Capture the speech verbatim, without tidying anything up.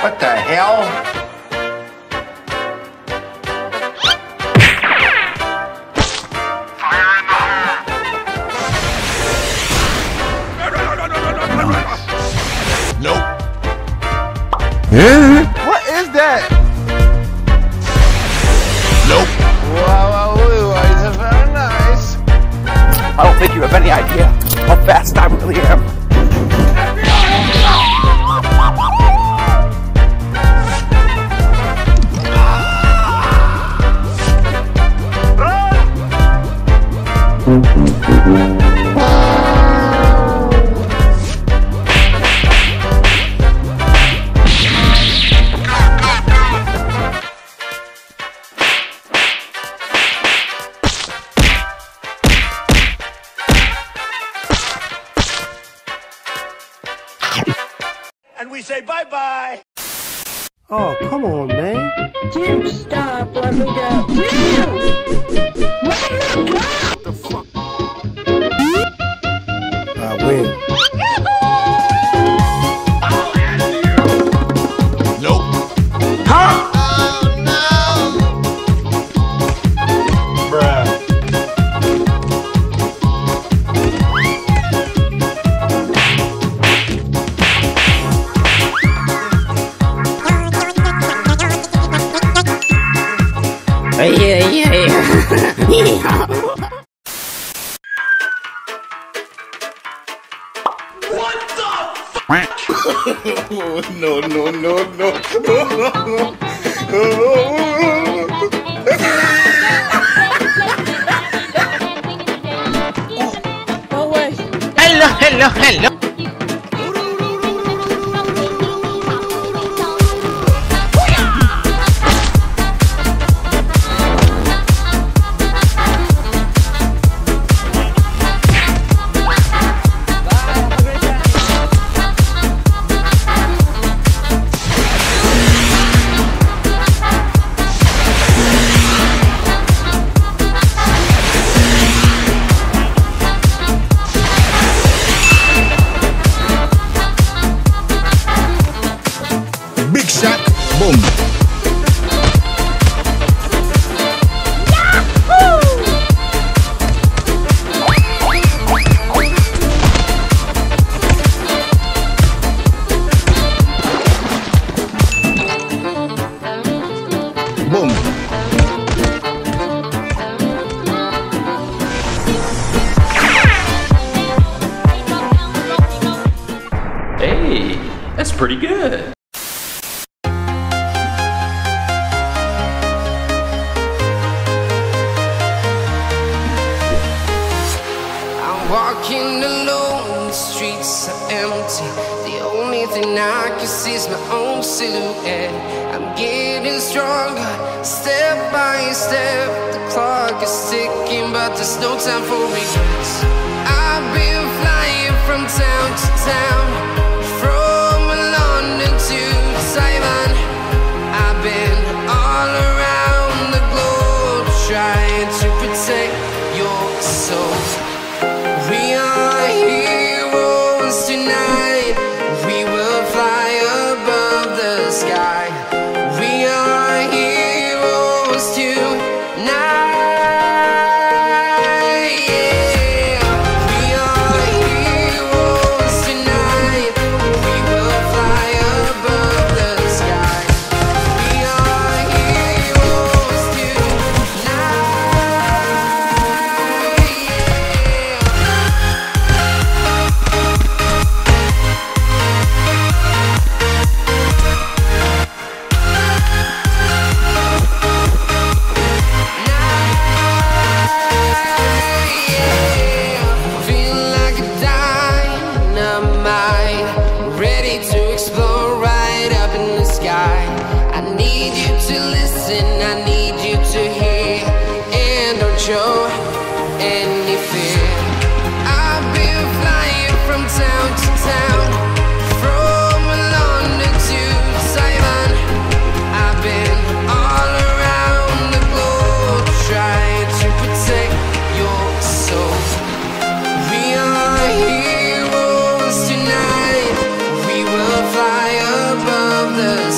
What the hell? Fire in the hole! Nope. What is that? Nope. Wow, wow, wow, very nice. I don't think you have any idea how fast I really am. And we say bye-bye. Oh, come on, man. Dude, stop. Let me go. Dude! Let me go! What the fuck? I win. Nope. Huh? Oh, no. Bruh. Yeah, yeah, yeah. Oh, no, no, no, no. Oh, wait. Hello, hello, hello. Boom. Yahoo! Boom. Hey, that's pretty good. Walking alone, the streets are empty. The only thing I can see is my own silhouette. I'm getting stronger, step by step. The clock is ticking, but there's no time for regrets. I've been flying from town to town, from London to Taiwan. I've been all around the globe, trying to protect your soul. We are heroes tonight. We will fly above the sky. We are heroes tonight. Yeah. We are heroes tonight. We will fly above the sky. We are heroes tonight. Yeah. Listen, I need you to hear, and don't show any fear. I've been flying from town to town, from London to Taiwan. I've been all around the globe, trying to protect your soul. We are heroes tonight. We will fly above the sky.